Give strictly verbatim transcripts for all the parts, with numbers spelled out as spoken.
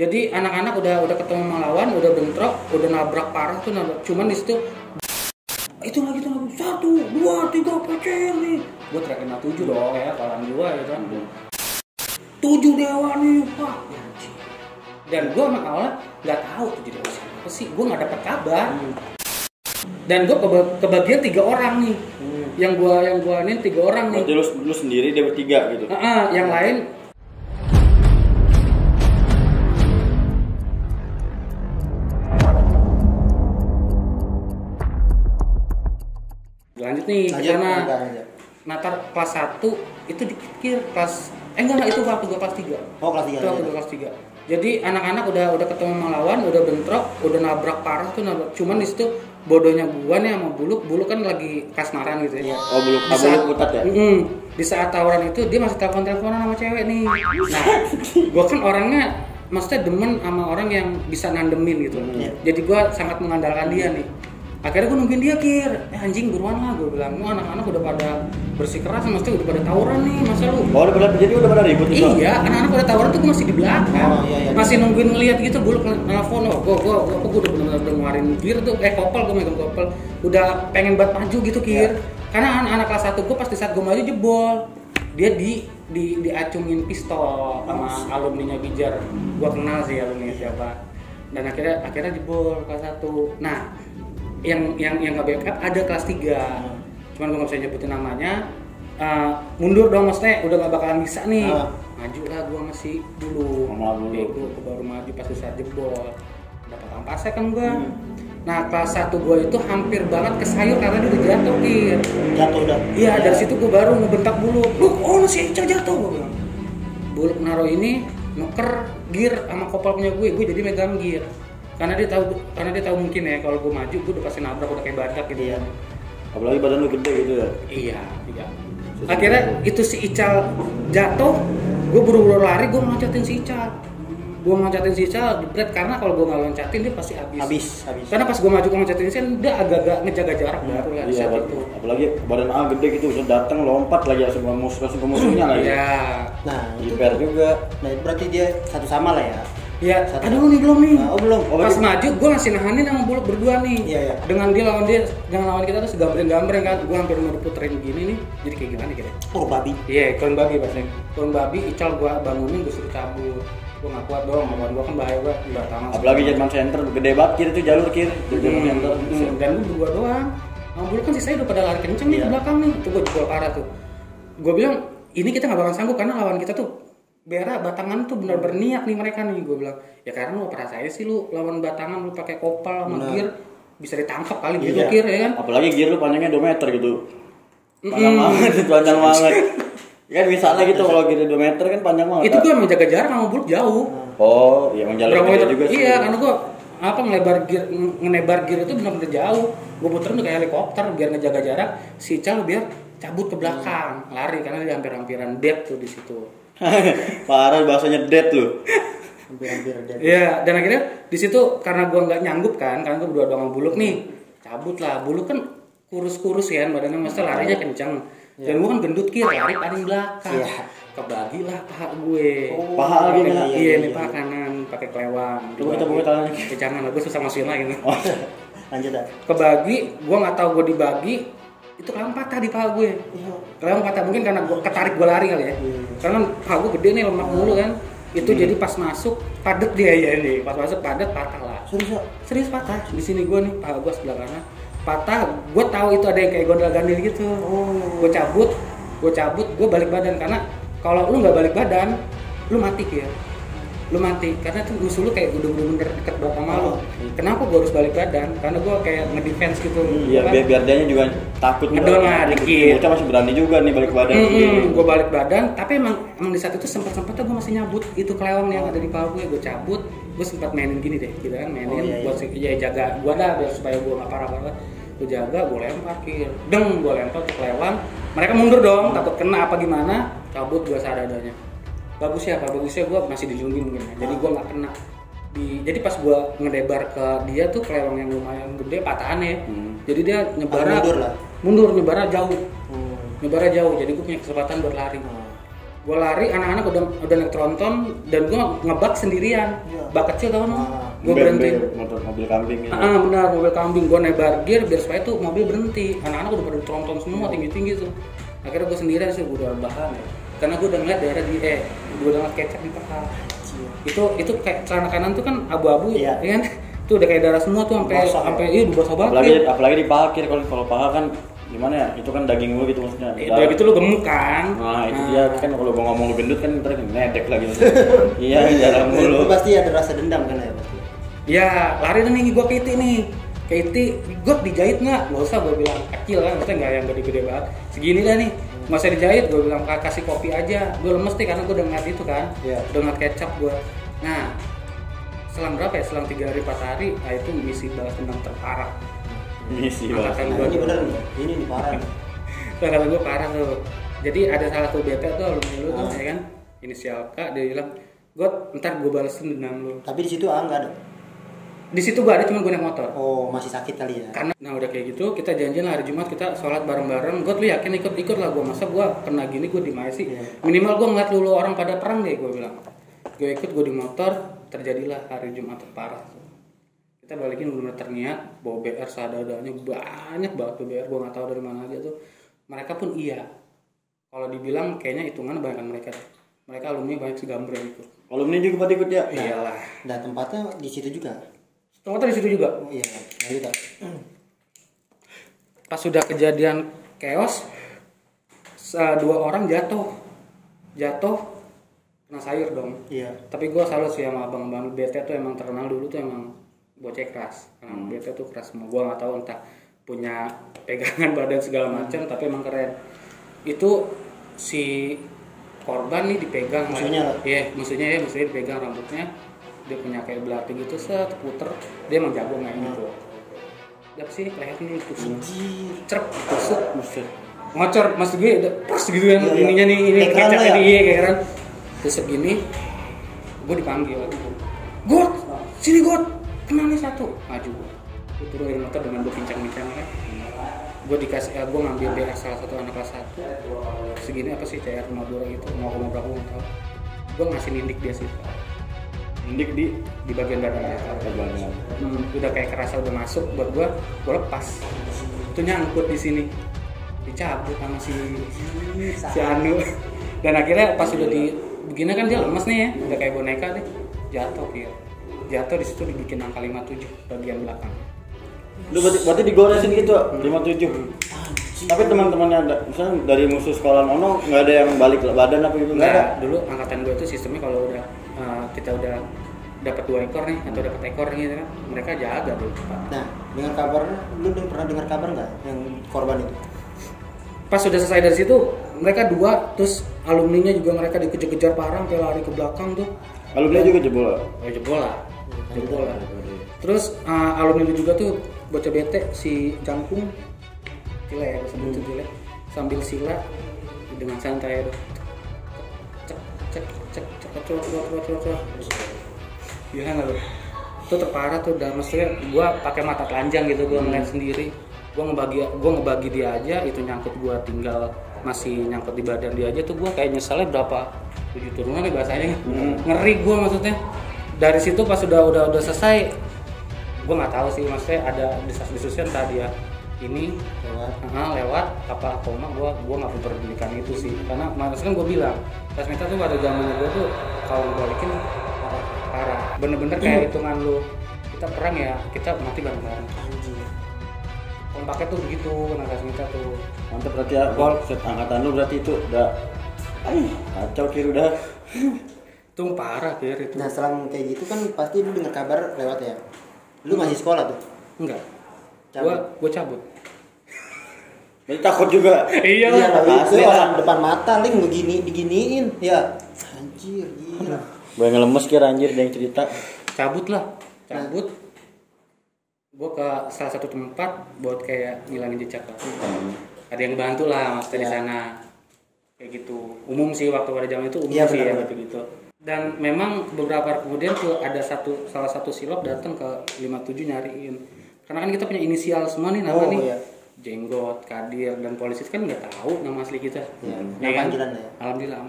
Jadi anak-anak udah udah ketemu melawan, udah bentrok, udah nabrak parah tuh nabrak. Cuman di situ itu lagi tuh satu, dua, tiga pecer nih. Gue terakhir tujuh dong ya, kolam dua gitu kan. Tujuh dewa nih pak. Dan gue sama awalnya nggak tahu tujuh dewa siapa sih. Gue nggak dapat kabar. Dan gue kebagian tiga orang nih. Hmm. Yang gue yang gue nih tiga orang nih. Jadi lu, lu sendiri dia bertiga gitu. Uh-uh, yang lain. Lanjut nih, karena Natar kelas satu itu dikikir kelas eh enggak itu kelas tiga kelas tiga. Oh, kelas tiga. Itu kelas tiga. Jadi anak-anak udah udah ketemu melawan, udah bentrok, udah nabrak parah tuh nabrak. Cuman di situ bodohnya gua nih sama Buluk, Buluk kan lagi kasmaran gitu ya. Oh, Buluk. Di saat, Buluk putat ya. Mm, di saat tawuran itu dia masih telepon-teleponan sama cewek nih. Nah, gua kan orangnya maksudnya demen sama orang yang bisa nandemin gitu. Yeah. Jadi gua sangat mengandalkan dia nih. Akhirnya gue nungguin dia Kir, eh, anjing buruan lah, gue bilang, wah anak-anak udah pada bersikeras, maksudnya udah pada tawuran nih, masa lu? Oh udah pada, jadi udah pada ribut? Iya, anak-anak pada tawuran tuh gue masih di belakang, oh, iya, iya, masih iya. Nungguin ngeliat gitu, gue nelfon, oh gue, gue, gue, gue udah bener-bener ngeluarin bir tuh, eh kopel, gue megang kopel, udah pengen buat maju gitu Kir, ya. Karena anak-anak kelas satu gue pasti saat gue maju jebol, dia di di diacungin pistol sama alumninya Bijar, gue kenal sih alumni siapa, dan akhirnya akhirnya jebol kelas satu, nah. yang yang yang nggak backup ada kelas tiga hmm. Cuman gue nggak bisa nyebutin namanya uh, mundur dong maksudnya udah nggak bakalan bisa nih ah. Maju lah gue masih dulu bego gue baru maju pas usaha jebol dapat ampasnya kan gue hmm. Nah kelas satu gue itu hampir banget kesayur karena dia udah jatuh Kir jatuh udah iya dari situ gue baru ngebentak Buluk Buluk oh si Ical jatuh gue bilang Buluk naro ini nuker gear sama kopel punya gue gue jadi megang gear karena dia tahu karena dia tahu mungkin ya kalau gue maju gue udah pasti nabrak udah kayak badak gitu ya apalagi badan lu gede gitu ya iya iya akhirnya itu si Ical jatuh gue buru-buru lari gue loncatin si Ical gue loncatin si Ical jebret karena kalau gue nggak loncatin dia pasti habis habis habis karena pas gue maju gue loncatin si Ical dia agak-agak ngejaga jarak hmm, baru kan iya, saat itu apalagi badan A gede gitu udah datang lompat lagi langsung ke musuh langsung ke musuhnya lagi iya nah itu fair juga nah itu berarti dia satu sama lah ya. Ya, aduh nih belum nih. Oh belum. Oh, pas maju, gue masih nahanin sama Buluk berdua nih. Iya iya. Dengan dia lawan dia, dengan lawan kita tuh segambreng-gambreng kan. Gue hampir mau puterin gini nih. Jadi kayak gimana kira? Oh babi. Iya, yeah, kon babi pasnya. Kon babi, Ical gue bangunin gue suruh cabut. Gue nggak kuat dong, lawan gue kan bahaya gue. Udah tangan. Apalagi Jerman Center, gede banget Kir itu jalur Kir. Jerman Center. Dan gue berdua doang. Nah, Buluk kan sisanya udah pada lari kenceng nih di belakang nih. Tuh gue jebol parah tuh. Gue bilang ini kita nggak bakal sanggup karena lawan kita tuh. Biara batangan tuh benar berniat nih mereka nih gue bilang ya karena lu perasaan sih lu lawan batangan lu pakai kopal sama gear bisa ditangkap kali gitu Kir ya kan apalagi gear lu panjangnya dua meter gitu panjang mm-hmm. banget itu panjang banget kan misalnya gitu kalau gear dua meter kan panjang banget itu gue menjaga jarak sama Buluk jauh oh iya menjaga jarak juga sih iya karena gue apa ngelebar gear ngelebar gear itu benar-benar jauh gue puterin tuh kayak helikopter biar ngejaga jarak si Cal biar cabut ke belakang hmm. lari karena dia hampir-hampiran dead tuh di situ. Parah bahasanya dead lu. Hampir-hampir dead. Iya, dan akhirnya di situ karena gua nggak nyanggup kan, karena gua berdua doang sama Buluk nih. Cabut lah, Buluk kan kurus-kurus ya, badannya mesti larinya kencang. Dan gua kan gendut Kir, lari paling belakang. Iya. Kebagilah paha gue. Oh, paha lagi enggak? Iya, ini paha kanan pakai kelewang. Coba kita buka tangannya. Jangan, gua susah masukin lagi nih. Oh. Lanjut dah. Kebagi, gua enggak tahu gua dibagi. Itu kelewang patah di paha gue. Iya. Kelewang patah mungkin karena gua ketarik gua lari kali ya. Iya. Karena paha gue gede nih lemak mulu kan. Itu hmm. jadi pas masuk padet dia ya nih. Pas masuk padet patah lah. Serius? Serius patah. Di sini gue nih paha gue sebelah kanan. Patah, gue tahu itu ada yang kayak gondal-gandil gitu. Oh. Gue cabut, gue cabut, gue balik badan karena kalau lu nggak balik badan, lu mati Kir. Lu mati karena tuh musuh lu kayak udah bener-bener deket banget sama lu. Kenapa gue harus balik badan? Karena gue kayak ngedefense gitu. Iya, biar biar dia juga takut ngedon lah dikit. Bocah masih berani juga nih balik badan. Hmm, gue balik badan, tapi emang emang di saat itu sempat-sempatnya gue masih nyabut itu kelewang yang ada di paha gue, gue cabut, gue sempat mainin gini deh, gitu kan, mainin oh, iya, iya. buat ya, jaga gue dah biar supaya gue nggak parah-parah. Gue jaga, gue lempar Kir, deng, gue lempar ke kelewang. Mereka mundur dong, takut kena apa gimana, cabut gue seadanya. Bagusnya apa? Bagusnya gue masih dijunggin mungkin ya. Jadi gue gak kena di, jadi pas gue ngedebar ke dia tuh kelewang yang lumayan gede patahan ya hmm. Jadi dia nyebara ah, mundur lah mundur, nyebara jauh hmm. nyebara jauh, jadi gue punya kesempatan buat lari hmm. gue lari, anak-anak udah udah naik tronton dan gue ngebak sendirian, bak kecil tau no, ah, gue berhenti motor mobil kambing ya. Ah benar mobil kambing, gue naik bargir biar supaya tuh mobil berhenti, anak-anak udah pada tronton semua tinggi-tinggi tuh, akhirnya gue sendirian sih gue udah bahan ya, karena gue udah ngeliat daerah di eh gue udah ngeliat kecap di paha, itu itu kayak celana kanan tuh kan abu-abu, iya kan, tuh udah kayak darah semua tuh sampai sampai iya basah banget, apalagi apalagi di paha kiri kalau kalau paha kan gimana ya, itu kan daging lu gitu maksudnya itu dari itu lu gemuk kan, nah itu dia nah. Kan kalau gua ngomong lu gendut kan ntar ngedek lagi iya darah mulu pasti ada rasa dendam kan ya pasti ya lari tuh nih gua ke Iti nih ke Iti gua dijahit nggak nggak usah gua bilang kecil kan maksudnya nggak yang gede-gede banget segini lah nih nggak usah dijahit gua bilang kasih kopi aja gua lemes deh karena gua udah ngeliat itu kan yeah. Udah ngeliat kecap gua nah selang berapa ya selang tiga hari empat hari nah itu misi balas dendam terparah misi banget. Nah, ini bener nih, ini nih parah nih. Kata gue parah tuh. Jadi ada salah satu B T tuh alumni lu tuh, ya kan? Inisial K, dia bilang, "Got, ntar gue balesin dendam lu." Tapi di situ ah enggak ada. Di situ gue ada cuma gue naik motor. Oh, masih sakit kali ya. Karena nah udah kayak gitu, kita janjian hari Jumat kita sholat bareng-bareng. "Got, lu yakin ikut-ikut lah gue masa gue kena gini gue di Malaysia." Yeah. Minimal gue ngeliat dulu orang pada perang deh gue bilang. Gue ikut gue di motor, terjadilah hari Jumat terparah. Kita balikin bener-bener terniat bawa B R seadanya banyak banget B R gue nggak tahu dari mana aja tuh mereka pun iya kalau dibilang kayaknya hitungan banyak mereka mereka alumni banyak segambar yang ikut alumni juga buat ikut ya nah, iyalah dan tempatnya di situ juga tempatnya di situ juga oh, iya lanjut pas sudah kejadian chaos dua orang jatuh jatuh kena sayur dong iya tapi gue salut sih sama abang-abang B T tuh emang terkenal dulu tuh emang bocek keras, hmm. Beta tuh keras semua. Gua nggak tahu entah punya pegangan badan segala macam, hmm. Tapi emang keren. Itu si korban nih dipegang, musuhnya, ya musuhnya ya musuhnya dipegang rambutnya, dia punya kayak belati gitu, set puter, dia emang jago mainnya tuh. Dap sih lehernya ditusuk, cerp ditusuk, ngocor, maksud gue udah pers gitu yang ya, ininya nih ini kecap ini ya kayak keren. Terus segini, gue dipanggil, "Got, sini Got." Kena nih satu, maju gue gue turun dari motor dengan gue pincang-pincangnya gue dikasih, eh, gue ngambil B R salah satu anak kelas satu segini apa sih, C R rumah dua gitu mau rumah berapa, gue gak tau gue ngasih nindik dia sih nindik di? Di bagian badannya hmm, udah kayak kerasa udah masuk, buat gue, gue lepas itu nyangkut di sini dicabut sama si si Anu dan akhirnya pas udah di, begini kan dia lemes nih ya udah kayak boneka deh, jatuh dia jatuh di situ dibikin angka lima puluh tujuh bagian belakang. Lu berarti, berarti digoresin gitu lima puluh tujuh. Hmm. Tapi teman-temannya ada misalnya dari musuh sekolah ono enggak ada yang balik badan apa gitu enggak nah, ada. Dulu angkatan gue itu sistemnya kalau udah uh, kita udah dapat dua ekor nih atau dapat ekor gitu kan mereka jaga dulu. Nah, dengar kabar lu udah pernah dengar kabar enggak yang korban itu? Pas sudah selesai dari situ mereka dua terus alumninya juga mereka dikejar-kejar parang kayak lari ke belakang tuh. Alumni juga jebol lah. Oh, jebol lah. Jebol lah. Terus uh, alumni itu juga tuh bocah bete si Jangkung Cila ya, sebut itu Cila sambil sila dengan santai itu. Cek cek cek cek cek cek cek cek. Iya enggak lu. Itu terparah tuh dan maksudnya gua pakai mata telanjang gitu gua hmm. Ngeliat sendiri. Gua ngebagi gua ngebagi dia aja itu nyangkut gua tinggal masih nyangkut di badan dia aja tuh gua kayak nyeselnya berapa tujuh turunan nih bahasanya hmm. Ngeri gue maksudnya dari situ pas sudah udah udah selesai gue nggak tahu sih maksudnya ada desas-desusnya entah dia ini lewat nah, lewat apa koma gue gue nggak memperdulikan itu sih karena maksudnya gue bilang Sasmita tuh pada zamannya gue tuh kalau balikin parah, parah bener-bener kayak hitungan lu kita perang ya kita mati bareng-bareng kompaknya tuh begitu nah Sasmita tuh mantep berarti ya gol angkatan lu berarti itu udah aih, kacau Kir udah itu parah Kir itu nah selang kayak gitu kan pasti lu denger kabar lewat ya lu hmm. Masih sekolah tuh? Enggak cabut. gua gua cabut jadi takut juga iya lah itu orang depan mata link begini diginiin ya anjir gila gua ngelemes Kir anjir ada yang cerita cabut lah cabut nah. Gua ke salah satu tempat buat kayak ngilangin jejak lah hmm. Ada yang bantu lah maksudnya ya. Di sana kayak gitu umum sih waktu pada zaman itu umum ya, sih ya gitu dan memang beberapa kemudian tuh ada satu salah satu silop datang ke lima puluh tujuh nyariin karena kan kita punya inisial semua nih nama oh, nih iya. Jenggot Kadir dan polisi kan nggak tahu nama asli kita ya, ya, nama panggilan ya alhamdulillah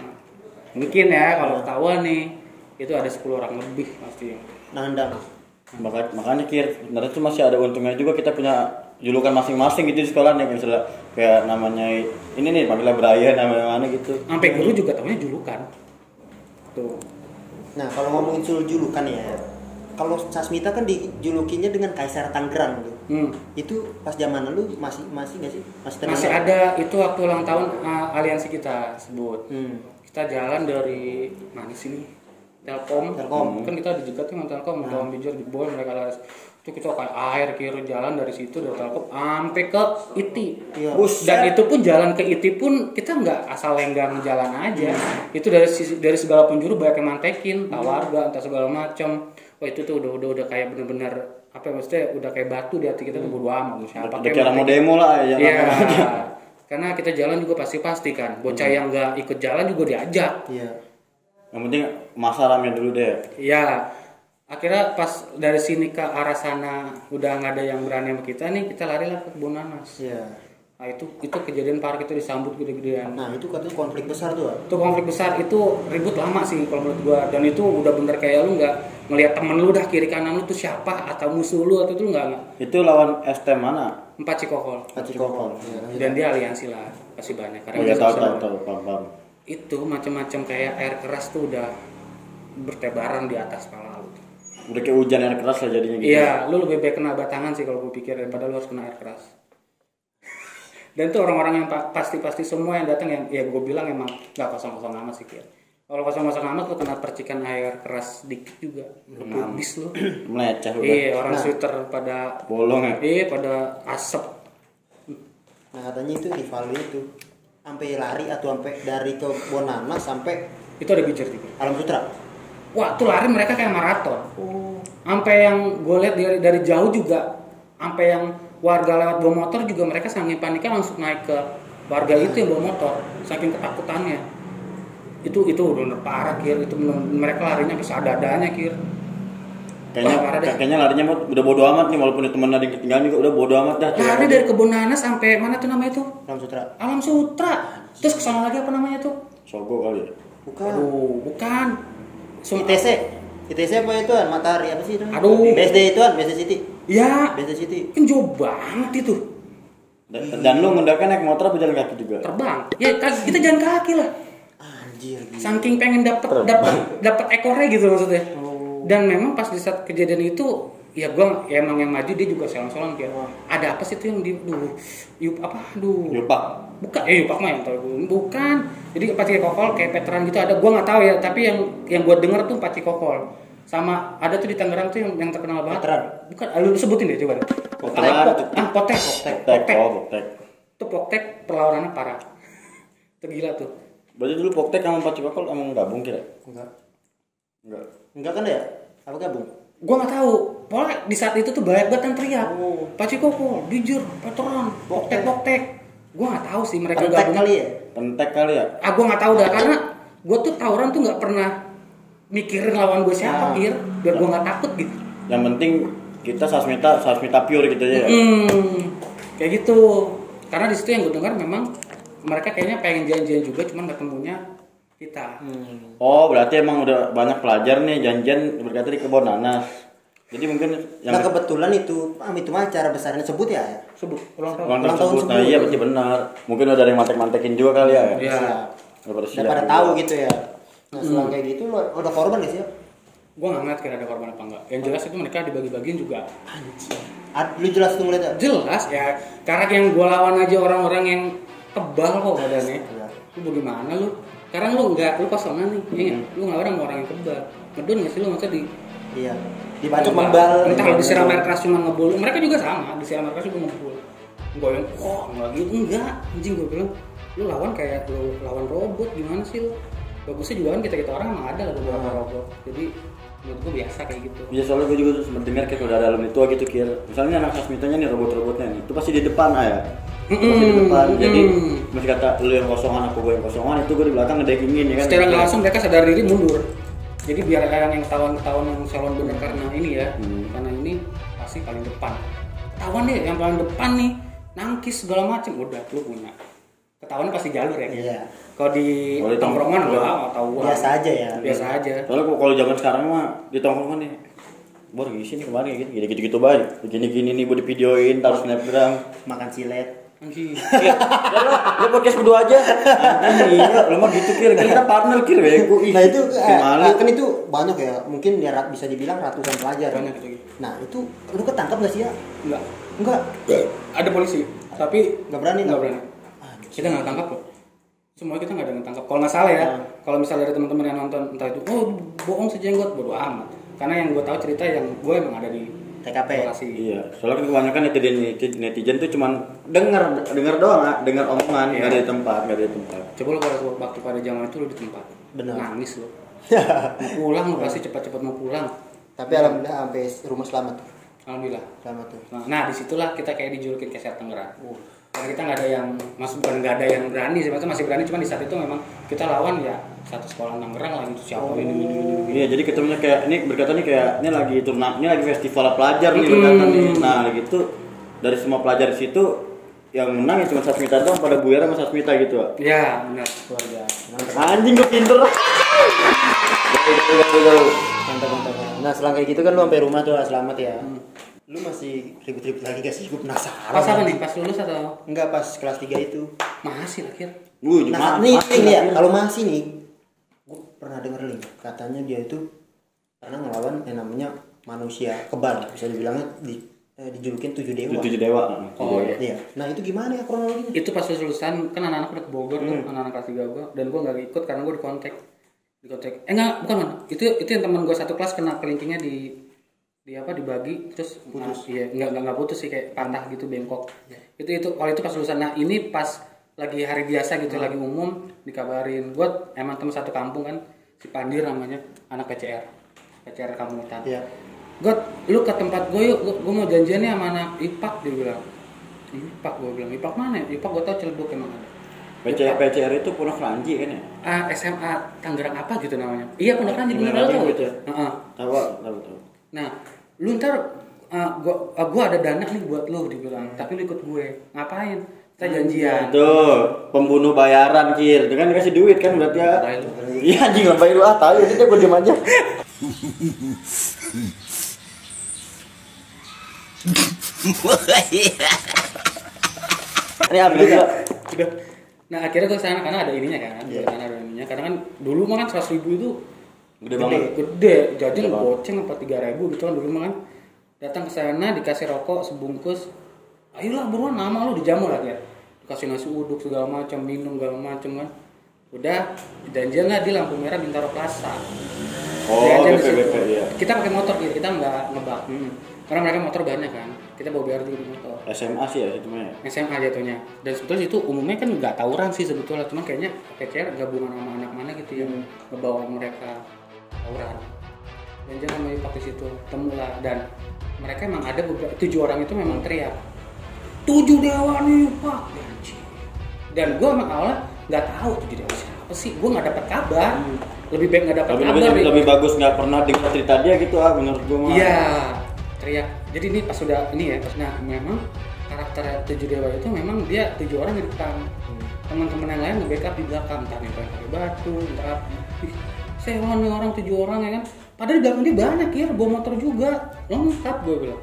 Mungkin ya kalau ketahuan nih itu ada sepuluh orang lebih pasti. Nandang. Maka, makanya Kir, sebenarnya itu masih ada untungnya juga kita punya julukan masing-masing gitu di sekolah nih, misalnya kayak namanya ini nih panggilnya Braya namanya mana gitu. Sampai guru juga tahunya julukan. Tuh. Nah, kalau ngomongin soal julukan ya, kalau Sasmita kan dijulukinya dengan Kaisar Tangerang gitu. Hmm. Itu pas zaman lu masih masih enggak sih? Masih, masih ada itu waktu ulang tahun uh, aliansi kita sebut. Hmm. Kita jalan dari mana sih nih? Telkom. Telkom. Kan kita ada juga tuh sama Telkom, nah. Doang bijur di Bogor mereka laris. Itu kita kayak air kiri jalan dari situ dari Telkom sampai ke Iti. Iya. Dan itu pun jalan ke Iti pun kita nggak asal lenggang jalan aja. Hmm. Itu dari dari segala penjuru banyak yang mantekin, tawarga, entah segala macam. Wah itu tuh udah udah udah kayak bener-bener apa ya, maksudnya udah kayak batu di hati kita tuh bodo amat siapa kayak mau demo lah ya, ya karena kita jalan juga pasti pasti kan bocah hmm. yang nggak ikut jalan juga diajak ya. Yang penting masa ramai dulu deh ya akhirnya pas dari sini ke arah sana udah nggak ada yang berani sama kita nih kita lari lah ke kebun nanas ya. Nah itu itu kejadian parah itu disambut gede-gedean. Nah itu katanya konflik besar tuh. Itu konflik besar itu ribut lama sih kalau menurut gua dan itu udah bener kayak lu nggak ngelihat temen lu dah kiri kanan lu tuh siapa atau musuh lu atau tuh nggak. Itu lawan S T M mana? Empat Cikokol. Empat Cikokol. Ya, dan ya. Dia aliansi lah masih banyak karena oh, ya, tahu, tahu, tahu, paham. Itu macam-macam kayak air keras tuh udah bertebaran di atas kepala lu. Udah kayak hujan air keras lah jadinya gitu. Iya, lu lebih baik kena batangan sih kalau gue pikir daripada lu harus kena air keras. Dan tuh orang-orang yang pasti-pasti semua yang datang yang ya gue bilang emang nggak kosong-kosong amat sih kira. Kalau kosong-kosong amat lu kena percikan air keras dikit juga lu habis lu meleceh udah. Iya, orang nah, sweater pada bolong ya. Iya, pada asap. Nah, katanya itu rivalnya itu sampai lari atau sampai dari ke Bonana sampai itu ada bijur tiga. Alam Sutra. Wah, tuh lari mereka kayak maraton. Oh. Sampai yang gue lihat dari, dari jauh juga sampai yang warga lewat bawa motor juga mereka saking paniknya langsung naik ke warga nah. Itu yang bawa motor saking ketakutannya. itu itu udah parah Kir, itu mereka larinya bisa ada-adanya Kir kayaknya Wah, kayaknya larinya udah bodo amat nih walaupun temen ada yang ketinggalan juga udah bodo amat dah lari dari kebun nanas sampai mana tuh namanya tuh Alam Sutra Alam Sutra terus kesana lagi apa namanya tuh Sogo kali ya bukan aduh bukan Sum I T C I T C apa itu kan Matahari apa sih itu aduh B S D itu kan B S D City ya B S D City kan jauh banget itu dan, dan lu ngendalkan naik motor apa jalan kaki juga terbang ya kita jalan kaki lah saking pengen dapat dapat dapat ekornya gitu maksudnya oh. Dan memang pas di saat kejadian itu ya gue ya emang yang maju dia juga selang-selang kayak oh. Ada apa sih itu yang di duh yup apa duh Ipak bukan eh Ipak mah yang tahu bukan jadi Empat Cikokol kayak veteran gitu ada gue nggak tahu ya tapi yang yang gue dengar tuh Empat Cikokol sama ada tuh di Tangerang tuh yang, yang terkenal banget veteran bukan lu sebutin deh coba ah potek potek potek tuh potek perlawanannya parah tergila tuh. Berarti dulu Poktek sama Empat Cikokol emang gabung kira? Enggak. Enggak. Enggak kan ya? Apa gabung? Gua enggak tahu. Pokoknya di saat itu tuh banyak banget yang teriak. Oh. Empat Cikokol, bijur, veteran, Poktek, Poktek. Gua enggak tahu sih mereka Pentek gabung. Pentek kali ya? Pentek kali ya? Ah, gua enggak tahu dah karena gua tuh tawuran tuh enggak pernah mikirin lawan gua siapa, Kir. Nah. Biar gua enggak takut gitu. Yang penting kita Sasmita, Sasmita pure gitu aja ya. Hmm. Kayak gitu. Karena di situ yang gua dengar memang mereka kayaknya pengen janjian juga, cuman ketemunya kita. Hmm. Oh, berarti emang udah banyak pelajar nih janjian berkata di kebun nanas. Jadi mungkin yang nah, kebetulan itu, ah, itu mah acara besarnya sebut ya? Sebut. Ulang tahun. Ulang tahun sebut. Nah, iya, berarti benar. Mungkin udah ada yang mantek-mantekin juga kali ya? Iya. Udah pada tahu gitu ya. Nah, selang hmm. kayak gitu, lo ada korban gak sih? Gue nggak ngeliat kira ada korban apa enggak. Yang jelas itu mereka dibagi-bagiin juga. Anjir. Lu jelas tuh ngeliatnya? Jelas ya. Karena yang gue lawan aja orang-orang yang tebal kok badannya, lu bagaimana lu? Sekarang lu nggak, lu kosongan nih, ingat, hmm. lu nggak orang orang yang tebal, ngedon nggak sih lu nggak di? Iya. Dibacok membal. Entah kalau disiram air keras cuma ngebul, mereka juga sama, disiram air keras cuma ngebul. Gue yang, oh nggak gitu, enggak, anjing gue bilang, lu lawan kayak lu lawan robot gimana sih lu? Bagusnya juga kan kita kita orang emang ada lah beberapa hmm. robot, jadi menurut gue biasa kayak gitu. Iya soalnya gue juga sempat dengar kayak udah ada alumni tua gitu Kir, misalnya anak Sasmitanya nih robot-robotnya nih, itu pasti di depan ya. Masih di depan, mm. jadi masih kata lu yang kosongan, aku gue yang kosongan, itu gue di belakang ngedekingin ya kan. Secara gitu. Langsung mereka sadar diri mundur. Jadi biar orang yang ketahuan-ketahuan yang salon bener karena ini ya, mm. karena ini pasti paling depan. Ketahuan deh, yang paling depan nih, nangkis segala macem, udah lu punya. ketahuan pasti jalur ya. Iya. Kalau di tongkrongan enggak tahu. Biasa aja ya. Biasa aja. Kalau kalau zaman sekarang mah di tongkrongan nih. Bor ngisi nih kemarin gitu gitu-gitu baik. Begini-gini nih buat videoin taruh Snapgram, makan silet. Anjir. Ya lu, lu podcast berdua aja. Anjir, lu mah gitu kira kita partner kira bego. Nah itu eh, kan itu banyak ya. Mungkin ya bisa dibilang ratusan pelajar. Banyak gitu. Nah, itu lu ketangkap enggak sih ya? Enggak. Enggak. Ada polisi, tapi enggak berani enggak berani. Kita enggak tangkap loh. Semua kita enggak ada yang tangkap. Kalau enggak salah ya. Kalau misalnya ada teman-teman yang nonton entah itu oh bohong si Jenggot, bodo amat. Karena yang gue tahu cerita yang gue emang ada di T K P. Iya. Soalnya kebanyakan netizen netizen tuh cuman dengar dengar doang, ah. dengar omongan, enggak yeah. ada tempat, enggak ada tempat. Coba lo kalau waktu pada zaman itu lo di tempat. Benar. Nangis lo. Pulang lo pasti cepat-cepat mau pulang. Tapi nah. alhamdulillah sampai rumah selamat. Alhamdulillah. Selamat tuh. Nah, nah disitulah kita kayak dijulukin keset Tangerang. Uh. Karena kita enggak ada yang masuk dan enggak ada yang berani, sebenarnya masih berani cuman di saat itu memang kita lawan ya. Satu sekolah Tangerang lah itu siapa ini ini ini. Iya, jadi ketemunya kayak ini berkata nih kayak ini lagi turnamen, ini lagi festival pelajar nih berkata nih. Nah, gitu dari semua pelajar di situ yang menang ya cuma Sasmita doang pada buyar sama Sasmita gitu. Iya, benar. Keluarga. Anjing gue pinter. Mantap-mantap. Nah, selang kayak gitu kan lu sampai rumah tuh selamat ya. Lu masih ribut-ribut lagi gak sih? Gue penasaran. Pas apa nih? Pas lulus atau? Enggak, pas kelas tiga itu. Masih lah, Kir. Wuh, nah, nih, ya, kalau masih nih pernah denger link katanya dia itu karena ngelawan yang namanya manusia kebal bisa dibilangnya di, eh, dijulukin tujuh dewa tujuh dewa oh iya. iya nah itu gimana ya kronologinya itu pas lulusan kan anak-anak udah ke Bogor hmm. tuh anak-anak kelas tiga gue dan gue nggak ikut karena gue dikontak dikontak eh nggak bukan mana itu itu yang teman gue satu kelas kena kelingkingnya di di apa dibagi terus putus nah, iya nggak nggak putus sih kayak patah gitu bengkok yeah. itu itu kalau itu pas lulusan nah ini pas lagi hari biasa gitu hmm. lagi umum dikabarin buat emang teman satu kampung kan si Pandir namanya anak P C R P C R Kampung Utan yeah. God lu ke tempat gue yuk gue mau janjiannya sama anak Ipak dia bilang Ipak gue bilang Ipak mana Ipak gue tau Celeduk emang ada P C R P C R itu Puno Keranji kan ya ah S M A Tangerang apa gitu namanya iya Puno Keranji bener lo tau gitu tahu tahu tahu nah lu ntar uh, gue uh, gue ada dana nih buat lu dibilang hmm. tapi lu ikut gue ngapain kita janjian tuh pembunuh bayaran Kir dengan dikasih duit kan berarti ya iya anjing ngapain lu ah tahu itu gue diam aja ini abis ya udah nah akhirnya gue kesana karena ada ininya kan yeah. karena ada ininya karena kan dulu mah kan seratus ribu itu gede banget gede jadi goceng apa tiga ribu gitu kan dulu mah kan datang kesana dikasih rokok sebungkus ayolah buruan nama lu dijamu lah ya kasih nasi uduk segala macam minum segala macam kan udah janjian lah di lampu merah Bintaro Plaza oh B P B P ya kita pakai motor gitu kita nggak ngebak hmm. karena mereka motor banyak kan kita bawa biar dulu motor S M A sih ya jatuhnya S M A jatuhnya dan sebetulnya itu umumnya kan nggak tawuran sih sebetulnya cuman kayaknya P C R gabungan sama anak mana gitu yang ngebawa mereka tawuran janjian sama Ipak di situ temulah dan mereka emang ada beberapa tujuh orang itu memang teriak tujuh dewa nih Pak dan gue emang awalnya nggak tahu tujuh dewa siapa sih gue nggak dapat kabar lebih baik nggak dapat kabar lebih, lebih bagus nggak pernah dengar cerita dia gitu ah menurut gue iya teriak jadi ini pas sudah ini ya pas nah memang karakter tujuh dewa itu memang dia tujuh orang di depan hmm. teman-teman yang lain nge-backup di belakang entah nih pakai batu entah saya nih orang tujuh orang ya kan padahal di belakang dia banyak ya bawa motor juga lengkap gue bilang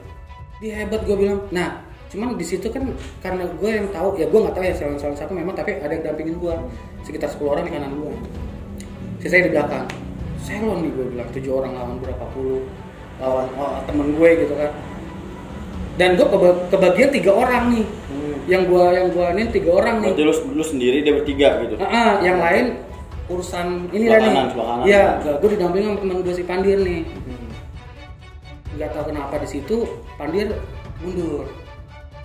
dia hebat gue bilang nah cuman di situ kan karena gue yang tahu ya gue nggak tahu ya salah salah satu memang tapi ada yang dampingin gue sekitar sepuluh orang di kanan gue sisanya di belakang selon nih gue bilang tujuh orang lawan berapa puluh lawan oh, temen gue gitu kan dan gue keba- kebagian tiga orang nih hmm. yang gue yang gue nih tiga orang nih berarti lu, lu sendiri dia bertiga gitu uh-uh, yang lain urusan ini lah nih ya gue didampingin sama temen gue si Pandir nih nggak hmm. tahu kenapa di situ Pandir mundur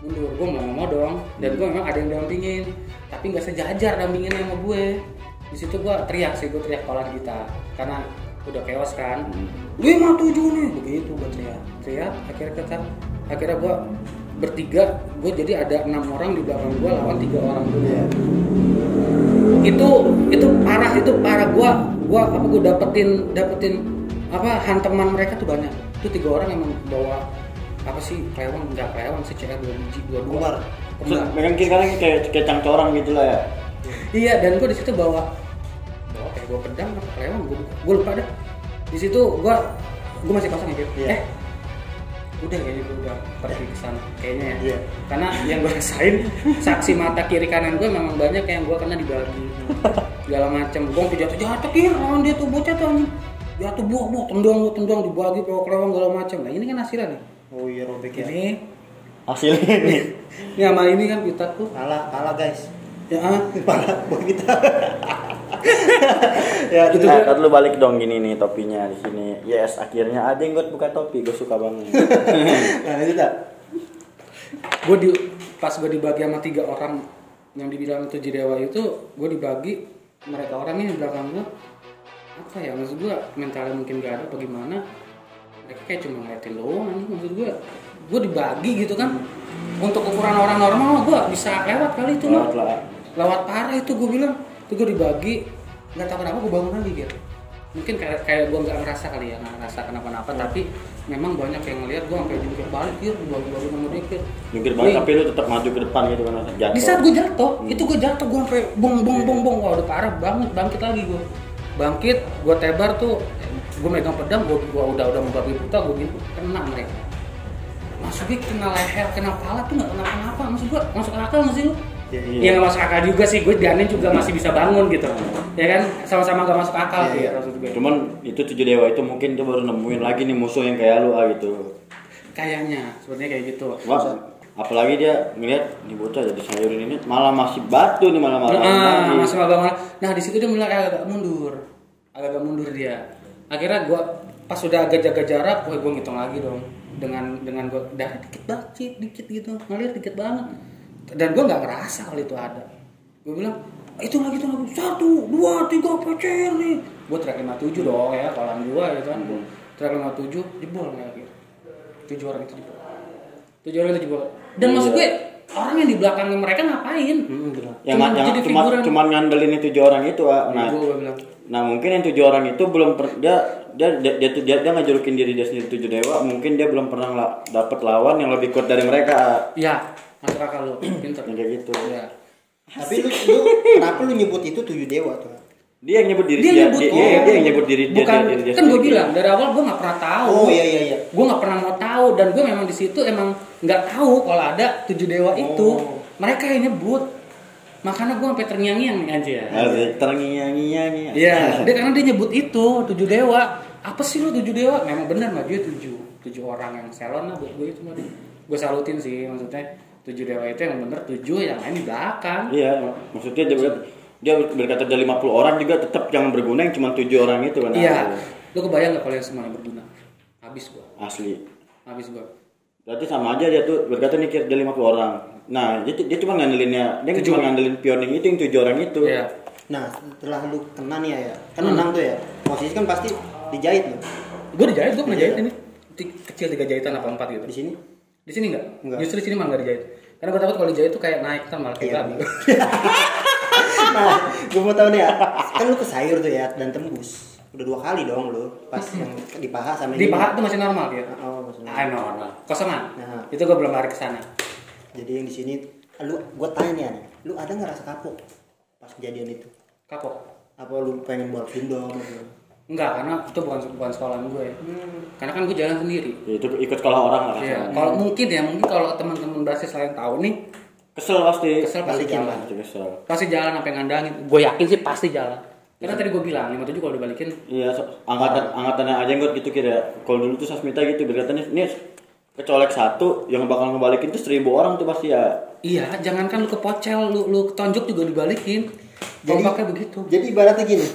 mundur, gue mau ngomong dong dan gue memang ada yang dampingin tapi gak sejajar dampinginnya sama gue disitu gue teriak sih, gue teriak kolan kita karena udah kewas kan lima tujuh nih, begitu gue teriak teriak, akhirnya kita akhirnya gue bertiga gue jadi ada enam orang di belakang gue lawan tiga orang dulu ya itu, itu parah, itu parah gue gue apa, gue dapetin dapetin apa, hanteman mereka tuh banyak itu tiga orang yang membawa apa sih kelewang nggak kelewang sih C R dua biji dua dua. Megang kiri kanan kayak kayak cangcorang gitulah ya. Iya, dan gue di situ bawa bawa kayak gue pedang, lewat gue, gue lupa dah. Di situ gue gue masih kosong ya, yeah. eh udah ya gue udah pergi ke sana kayaknya ya. Yeah. Karena yang gue rasain saksi mata kiri kanan gue memang banyak yang gue kena dibagi segala macam. Gue sampai jatuh jatuh kiri, lawan dia tuh bocah tuh jatuh buah buah tendang tendang dibagi pelawak pelawak segala macam. Nah ini kan hasilnya nih. Oh iya robek ya. Ini hasilnya nih. Ini sama ini kan kita tuh kalah kalah guys. Ya ah parah buat kita. Ya gitu nah, kan lu balik dong gini nih topinya di sini. Yes, akhirnya ada yang gue buka topi, gue suka banget. Nah, itu tak. Gue di pas gue dibagi sama tiga orang yang dibilang Tujuh Dewa itu, gue dibagi mereka orang ini di belakang gue. Apa ya maksud gue? Mentalnya mungkin gak ada bagaimana. Mereka kayak cuma ngeliatin doang maksud gue. Gue dibagi gitu kan. Untuk ukuran orang normal gue bisa lewat kali itu loh. Lewat parah itu gue bilang. Itu gue dibagi, nggak tahu kenapa gue bangun lagi gitu. Mungkin kayak kayak gue nggak ngerasa kali ya, nggak ngerasa kenapa-napa. Hmm. Tapi memang banyak yang ngelihat gue sampai jungkir balik gitu, gue baru nomor dikit. Jungkir balik tapi lu tetap maju ke depan gitu kan? Jatuh. Di saat gue jatuh, hmm. itu gue jatuh gue sampai bong bong bong bong, wah udah parah banget, bangkit lagi gue. Bangkit, gue tebar tuh, gue megang pedang, gue udah udah membuat buta, gue gitu kena mereka. Maksudnya kena leher, kena kepala tuh nggak kenapa-napa, maksud gue masuk akal nggak sih lu? Iya nggak masuk akal juga sih, gue dianin juga masih bisa bangun gitu, ya kan sama-sama nggak masuk akal gitu. Iya. Cuman itu Tujuh Dewa itu mungkin dia baru nemuin lagi nih musuh yang kayak lu ah gitu. Kayaknya sebenarnya kayak gitu. Mas, apalagi dia ngeliat di bocah jadi sayurin ini malah masih batu nih malah malah. Nah, masih malah. Nah di situ dia mulai agak mundur, agak mundur dia. Akhirnya gue pas sudah agak jaga jarak, gue gue ngitung lagi dong dengan dengan gue darah dikit banget, dikit gitu ngeliat dikit banget. Dan gue nggak ngerasa kalau itu ada. Gue bilang itu lagi itu lagi satu dua tiga P C R nih. Gue track lima puluh tujuh dong ya kolam gue ya kan. Hmm. Track lima puluh tujuh jebol kayak gitu. Tujuh orang itu jebol. Tujuh orang itu jebol. Dan hmm, maksud gue orang yang di belakang mereka ngapain? Hmm, yang cuma yang cuma cuma ngandelin itu tujuh orang itu. Ah. Nah, nah, nah mungkin yang tujuh orang itu belum per, dia dia dia dia, dia, dia ngajurukin diri dia sendiri Tujuh Dewa. Mungkin dia belum pernah la, dapet lawan yang lebih kuat dari mereka. Iya. Masuk akal lo, pinter. Kayak gitu. Ya. Tapi lu, lu kenapa lu nyebut itu Tujuh Dewa tuh? Dia yang nyebut diri dia. Dia, nyebut, dia, oh, dia, dia yang nyebut diri bukan, dia. Bukan, kan gue bilang dari awal gue nggak pernah tahu. Oh iya iya iya. Gue nggak pernah mau tahu dan gue memang di situ emang nggak tahu kalau ada Tujuh Dewa itu. Oh. Mereka yang nyebut. Makanya gue sampai terngiang-ngiang aja. Terngiang-ngiang. Iya. Dia karena dia nyebut itu Tujuh Dewa. Apa sih lu Tujuh Dewa? Memang benar maju tujuh tujuh orang yang salon lah buat gue itu mah. Gue salutin sih maksudnya. Tujuh Dewa itu yang bener tujuh, yang lain di belakang. Iya, maksudnya dia, dia berkata ada lima puluh orang juga tetap yang berguna yang cuma tujuh orang itu kan. Iya, lu kebayang gak kalau yang semuanya berguna? Habis gua. Asli. Habis gua. Berarti sama aja dia tuh berkata nih kira ada lima puluh orang. Nah, dia, dia cuma ngandelinnya, dia tujuh. Cuma ngandelin pioning itu yang tujuh orang itu. Iya. Nah, setelah lu kena nih ya, kan menang hmm. tuh ya. Posisi kan pasti dijahit loh. Gua dijahit, gua pernah jahit ini. Kecil tiga jahitan apa empat gitu. Di sini? Di sini enggak? Enggak. Justru di sini malah enggak dijahit. Karena gue takut kalau dijahit itu kayak naik kan malah kita. Nah, gue mau tahu nih ya. Kan lu kesayur tuh ya dan tembus. Udah dua kali dong lu. Pas yang di paha sama ini. Di paha tuh masih normal ya? Oh, masih normal. Ah, normal. Kosongan. Nah. Itu gue belum lari ke sana. Jadi yang di sini lu gue tanya nih, An, lu ada enggak rasa kapok pas kejadian itu? Kapok. Apa lu pengen buat dendam gitu? Enggak, karena itu bukan bukan sekolahan gue. Hmm. Karena kan gue jalan sendiri. Ya, itu ikut sekolah orang lah. Iya. Hmm. Kalau mungkin ya, mungkin kalau teman-teman basis lain tahu nih, kesel pasti. Kesel pasti jalan. Kesel. Pasti jalan sampai ngandangin. Gue yakin sih pasti jalan. Karena ya. Tadi gue bilang lima puluh tujuh kalau dibalikin. Iya, angkatan angkatannya aja Jenggot gitu kira. Kalau dulu tuh Sasmita gitu berkatanya nih kecolek satu yang bakal ngebalikin tuh seribu orang tuh pasti ya. Iya, jangankan lu kepocel, lu lu ketonjok juga dibalikin. Jadi pakai begitu. Jadi ibaratnya gini.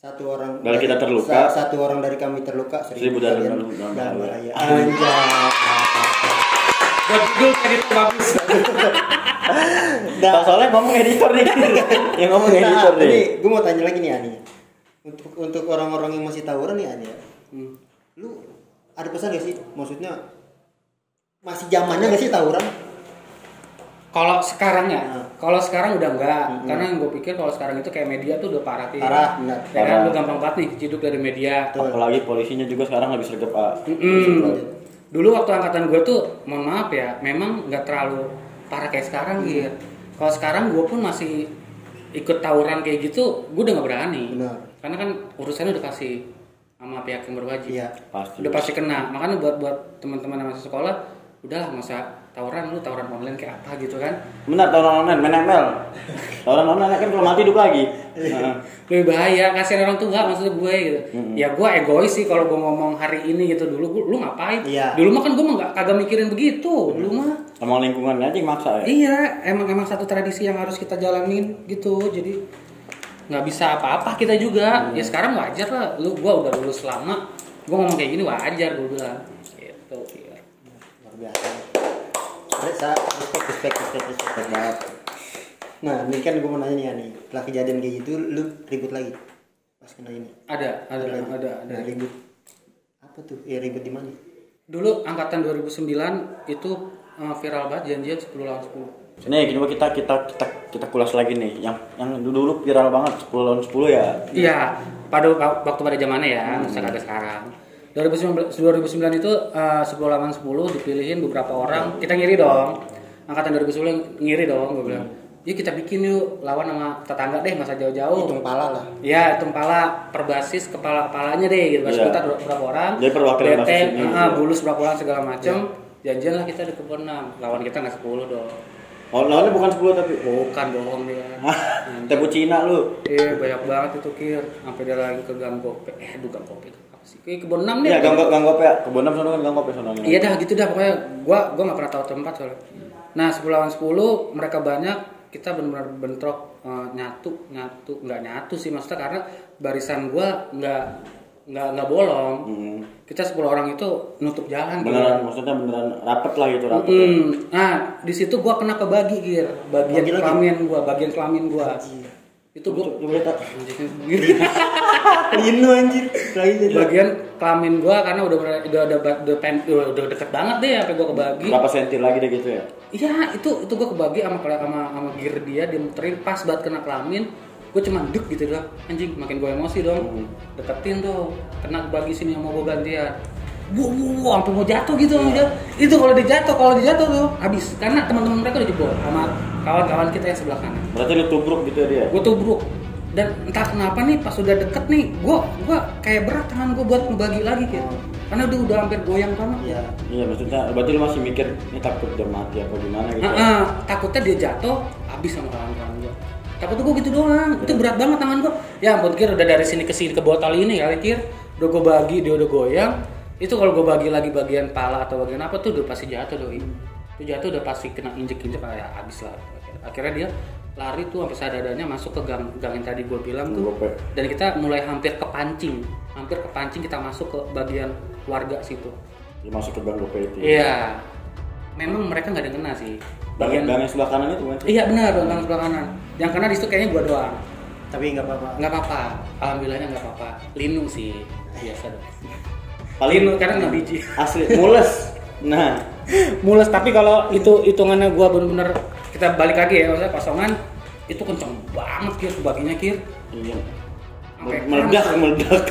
Satu orang dari kita terluka, satu orang dari kami terluka, seribu dari kalian dan Braya. Anjay. Judul tadi bagus. Nah, soalnya ngomong editor nih. Yang ngomong editor nih. Jadi, gue mau tanya lagi nih Ani. Untuk untuk orang-orang yang masih tawuran nih Ani. Hmm. Lu ada pesan gak sih? Maksudnya masih zamannya gak sih tawuran? Kalau sekarang ya, nah. Kalau sekarang udah enggak, mm-hmm. Karena yang gue pikir kalau sekarang itu kayak media tuh udah parah, parah ya. Karena lu gampang banget nih keciduk dari media. Betul. Apalagi polisinya juga sekarang lebih sergap. Dulu waktu angkatan gue tuh, mohon maaf ya, memang nggak terlalu parah kayak sekarang mm-hmm. gitu. Kalau sekarang gue pun masih ikut tawuran kayak gitu, gue udah gak berani. Benar. Karena kan urusannya udah pasti sama pihak yang berwajib. Iya, pasti. Udah pasti kena. Makanya buat buat teman-teman yang masih sekolah, udahlah masa tawuran lu tawuran online kayak apa gitu kan. Benar, tawuran online, main M L. Tawuran online kan kalau mati hidup lagi. Nah. Lebih bahaya, kasihan orang tua maksud gue gitu. Mm-hmm. Ya gue egois sih kalau gue ngomong hari ini gitu dulu, gua, lu ngapain? Iya. Dulu mah kan gue enggak kagak mikirin begitu. Dulu mah emang lingkungan aja yang maksa ya? Iya, emang emang satu tradisi yang harus kita jalanin gitu. Jadi nggak bisa apa-apa kita juga. Hmm. Ya sekarang wajar lah. Lu gua udah lulus lama. Gua ngomong kayak gini wajar gua bilang. Gitu. Ya. Luar biasa. Saya respect, respect, respect banget. Nah, ini kan gua mau nanya nih, Ani. Setelah kejadian kayak gitu, lu ribut lagi pas kena ini? Ada, ada, ada, ada, ada. Nah, ribut. Apa tuh? Ya ribut di mana? Dulu angkatan dua ribu sembilan itu viral banget janjian sepuluh lawan sepuluh. Nih, coba kita kita kita kita kulas lagi nih yang yang dulu viral banget sepuluh lawan sepuluh ya. Iya, pada waktu pada zamannya ya, hmm. Misalnya ada sekarang. dua ribu sembilan itu uh, sepuluh lawan sepuluh dipilihin beberapa orang. Kita ngiri dong. Angkatan dua ribu sembilan ngiri dong, gue bilang. Yuk kita bikin yuk lawan sama tetangga deh, masa jauh-jauh. Hitung pala lah. Iya, hitung pala per basis kepala-kepalanya deh gitu. Basis kita yeah. berapa orang? Jadi perwakilan basis. Heeh, bulus berapa orang segala macam. Yeah. Janjian lah kita di kebun enam, lawan kita nggak sepuluh dong. Oh, lawannya bukan sepuluh tapi? Bukan, bohong dia. Tebu Cina lu? Iya, banyak banget itu kir. Sampai dia lagi ke Gang Gope. Eh, aduh Gang Gope apa sih? Ke kebun enam nih. Iya, Gang Gope, Gang Gope ya. Kebun enam sono kan Gang Gope sono. Iya dah, gitu dah pokoknya. Gua gua nggak pernah tahu tempat soalnya. Nah, sepuluh lawan sepuluh mereka banyak, kita benar-benar bentrok uh, nyatu, nyatu, nggak nyatu sih maksudnya karena barisan gua nggak nggak nggak bolong. Hmm. Kita sepuluh orang itu nutup jalan beneran, gitu. Maksudnya beneran rapet lah gitu rapet. Hmm. Ya. Nah, di situ gua kena kebagi gir, bagian Bagi kelamin lagi. gua, bagian kelamin gua. Anjir. Itu gua ngeliat Lino anjir. Bagian kelamin gua karena udah udah udah udah, pen, udah, udah deket banget deh sampai gua kebagi. Berapa senti lagi deh gitu ya? Iya, itu itu gua kebagi sama sama sama gir dia, dia muterin pas banget kena kelamin. Gue cuma deg gitu doang, anjing makin gue emosi dong. Hmm. Deketin tuh, kena bagi sini yang mau gue gantian. Wuh, wuh, wuh, sampai mau jatuh gitu. Yeah. Itu kalau dia jatuh, kalau dia jatuh tuh habis. Karena teman-teman mereka udah jebol sama kawan-kawan kita yang sebelah kanan. Berarti lu tubruk gitu dia? Gue tubruk. Dan entah kenapa nih pas udah deket nih, gue gue kayak berat tangan gue buat ngebagi lagi gitu. Karena udah udah hampir goyang kan? Iya. Iya maksudnya, berarti lu masih mikir ini takut dia mati apa gimana gitu? Uh, uh, takutnya dia jatuh, habis sama kawan-kawan gue. Takut gue gitu doang, itu berat banget tangan gue. Ya ampun Kir, udah dari sini ke sini ke botol ini kali Kir. Udah gue bagi, dia udah goyang. Itu kalau gue bagi lagi bagian pala atau bagian apa tuh udah pasti jatuh doi. Itu jatuh udah pasti kena injek-injek, kayak habis lah. Akhirnya dia lari tuh sampai sadadanya masuk ke gang, gang yang tadi gue bilang tuh. Dan kita mulai hampir kepancing. Hampir kepancing kita masuk ke bagian keluarga situ. Dia masuk ke gang Gope itu? Iya. Memang mereka gak ada kena sih. Bagian yang sebelah kanan itu? Iya benar, gang sebelah kanan. Yang kena di situ kayaknya gua doang. Tapi enggak apa-apa. Enggak apa-apa. Alhamdulillahnya enggak apa-apa. Linu sih biasa dong. Paling linu karena enggak biji. Asli mules. Nah, mules tapi kalau itu hitungannya gua benar-benar kita balik lagi ya, maksudnya kosongan itu kenceng banget Kir baginya Kir. Iya. Meledak meledak.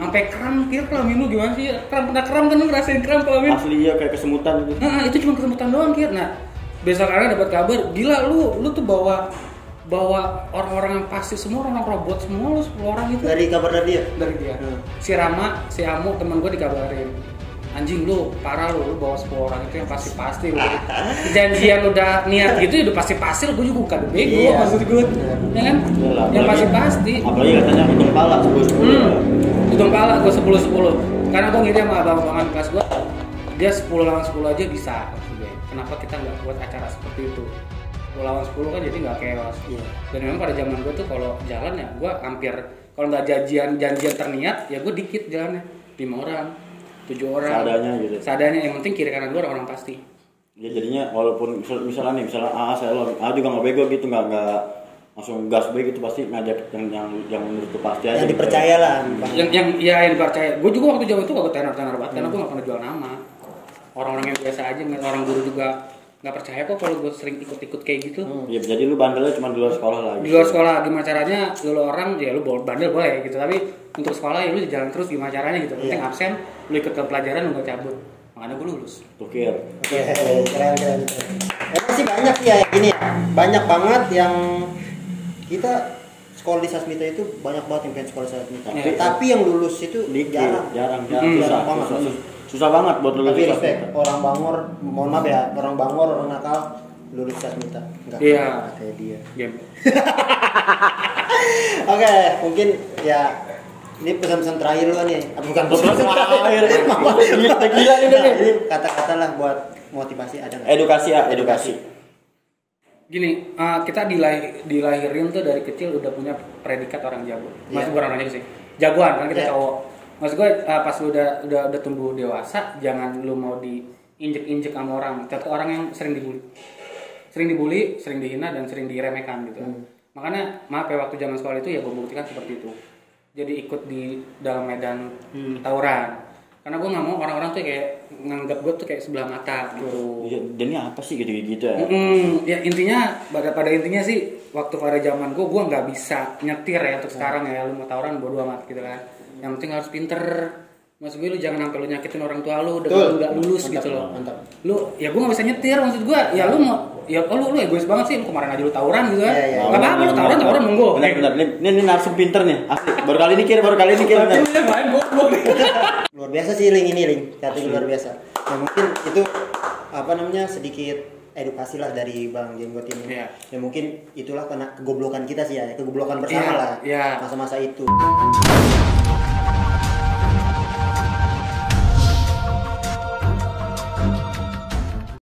Sampai kram Kir kelamin lu gimana sih? Kram pernah kram kan lu ngerasain kram kelamin? Asli ya kayak kesemutan gitu. Nah, itu cuma kesemutan doang Kir. Nah, besok akhirnya dapat kabar, gila lu, lu tuh bawa bawa orang-orang yang pasti semua orang robot semua lu sepuluh orang itu. Dari kabar dari dia? Dari dia. Hmm. Si Rama, si Amu teman gue dikabarin. Anjing lu, parah lu, lu bawa sepuluh orang itu yang pasti-pasti lu. Janjian udah niat gitu ya udah pasti-pasti lu juga bukan bego yeah. Maksud gue. Ya kan? Yalah, yang pasti-pasti. Apalagi katanya hitung pala sepuluh sepuluh. Hitung pala gue sepuluh sepuluh. Karena gue ngirim sama abang-abangan kelas gue. Dia sepuluh lawan sepuluh aja bisa. Kenapa kita nggak buat acara seperti itu? sepuluh lawan sepuluh kan jadi nggak chaos. Yeah. Dan memang pada zaman gue tuh kalau jalan ya gue hampir kalau nggak janjian janjian terniat ya gue dikit jalannya lima orang tujuh orang. Seadanya gitu. Seadanya yang penting kiri kanan gue orang pasti. Ya jadinya walaupun misal, misalnya nih misalnya A A saya lo A juga nggak bego gitu nggak nggak langsung gas bego gitu pasti ngajak yang yang yang menurut gue pasti aja. Yang dipercaya gitu. Lah. Yang yang ya yang dipercaya. Gue juga waktu jauh itu gak tenar-tenar banget hmm. Karena gue nggak pernah jual nama. Orang-orang yang biasa aja orang guru juga. Nggak percaya kok kalau gue sering ikut-ikut kayak gitu. Hmm, ya jadi lu bandelnya cuma di luar sekolah lah. Gitu. Di luar sekolah gimana caranya? Lu orang ya lu bandel boleh gitu tapi untuk sekolah ya lu jalan terus gimana caranya gitu. Penting yeah. Absen, lu ikut ke pelajaran lu gak cabut. Makanya gue lulus. Tukir. Oke, keren keren. Emang sih banyak ya gini ya. Banyak banget yang kita sekolah di Sasmita itu banyak banget yang pengen sekolah di Sasmita, yeah. Tapi yang lulus itu Dikil, jarang, jarang, jarang. Hmm, susah, susah, susah, susah, susah banget buat lulus. Tapi respect, orang Bangor, mohon maaf ya, orang Bangor, orang nakal, lulus Sasmita, nggak yeah. kayak dia. Yeah. Oke, okay, mungkin ya ini pesan-pesan terakhir lo nih, bukan pesan-pesan terakhir, gila nih udah nih. Kata-kata lah buat motivasi ada nggak? Edukasi ya, edukasi. edukasi. Gini, uh, kita dilahir, dilahirin tuh dari kecil udah punya predikat orang jago. Maksud yeah. gue orang aja sih, jagoan kan kita yeah. cowok. Maksud gue uh, pas lu udah udah udah tumbuh dewasa, jangan lu mau diinjek-injek sama orang. Contoh orang yang sering dibully, sering dibully, sering dihina dan sering diremehkan gitu. Hmm. Makanya maaf ya waktu zaman sekolah itu ya gue buktikan seperti itu. Jadi ikut di dalam medan hmm. tawuran. Karena gue nggak mau orang-orang tuh kayak nganggap gue tuh kayak sebelah mata gitu. Ya, dan ini apa sih gitu-gitu ya? Mm-mm. Ya intinya pada pada intinya sih waktu pada zaman gue gue nggak bisa nyetir ya untuk sekarang ya, lu mau tawuran bodo amat gitu kan. Yang penting harus pinter. Maksud gue lu jangan sampai lu nyakitin orang tua lu dengan lu nggak lulus mantap, gitu loh. Mantap. Lu ya gue nggak bisa nyetir maksud gue. Ya lu mau ya lu lu egois banget sih, lu kemarin aja lu tawuran gitu kan. Ya, ya, gak apa-apa lu tawuran tawuran monggo. Benar-benar ini ini narsum pinter nih. Asli. Baru kali ini kira baru kali ini kira. Luar biasa sih Ling ini Ling, chatting luar biasa. Nah mungkin itu apa namanya sedikit edukasi lah dari Bang Jenggot ini. Ya yeah. mungkin itulah karena kegoblokan kita sih ya, kegoblokan bersama yeah. lah yeah. masa-masa itu.